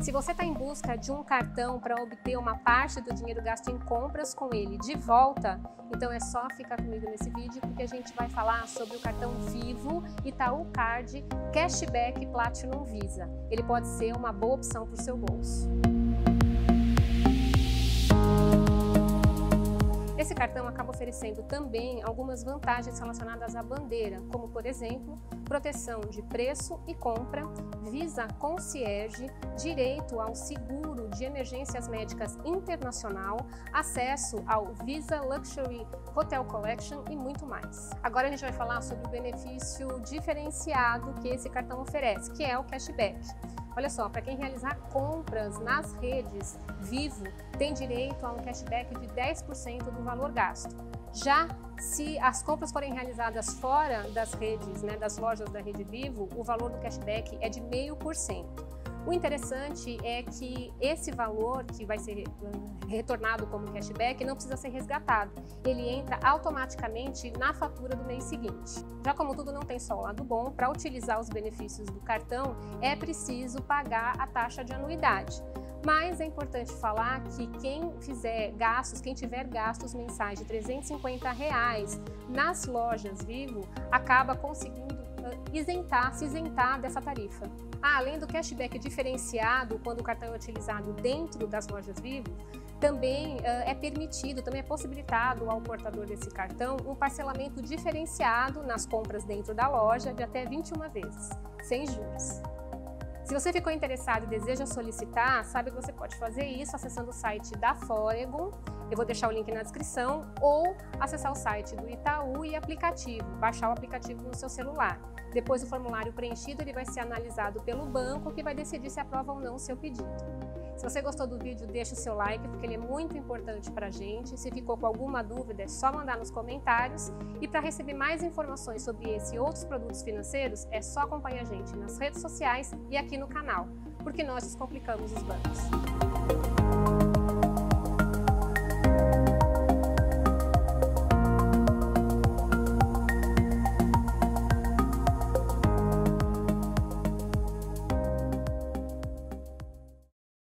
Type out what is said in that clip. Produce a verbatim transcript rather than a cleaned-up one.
Se você está em busca de um cartão para obter uma parte do dinheiro gasto em compras com ele de volta, então é só ficar comigo nesse vídeo porque a gente vai falar sobre o cartão Vivo Itaucard Cashback Platinum Visa. Ele pode ser uma boa opção para o seu bolso. Esse cartão acaba oferecendo também algumas vantagens relacionadas à bandeira, como por exemplo, proteção de preço e compra, Visa Concierge, direito ao seguro de emergências médicas internacional, acesso ao Visa Luxury Hotel Collection e muito mais. Agora a gente vai falar sobre o benefício diferenciado que esse cartão oferece, que é o cashback. Olha só, para quem realizar compras nas redes Vivo, tem direito a um cashback de dez por cento do valor gasto. Já se as compras forem realizadas fora das redes, né, das lojas da rede Vivo, o valor do cashback é de zero vírgula cinco por cento. O interessante é que esse valor que vai ser retornado como cashback não precisa ser resgatado. Ele entra automaticamente na fatura do mês seguinte. Já como tudo não tem só o lado bom, para utilizar os benefícios do cartão é preciso pagar a taxa de anuidade. Mas é importante falar que quem fizer gastos, quem tiver gastos mensais de trezentos e cinquenta reais nas lojas Vivo, acaba conseguindo isentar, se isentar dessa tarifa. Ah, além do cashback diferenciado, quando o cartão é utilizado dentro das lojas Vivo, também uh, é permitido, também é possibilitado ao portador desse cartão um parcelamento diferenciado nas compras dentro da loja de até vinte e uma vezes, sem juros. Se você ficou interessado e deseja solicitar, sabe que você pode fazer isso acessando o site da Foregon, eu vou deixar o link na descrição, ou acessar o site do Itaú e aplicativo, baixar o aplicativo no seu celular. Depois do formulário preenchido, ele vai ser analisado pelo banco, que vai decidir se aprova ou não o seu pedido. Se você gostou do vídeo, deixa o seu like, porque ele é muito importante para a gente. Se ficou com alguma dúvida, é só mandar nos comentários. E para receber mais informações sobre esse e outros produtos financeiros, é só acompanhar a gente nas redes sociais e aqui no canal, porque nós descomplicamos os bancos.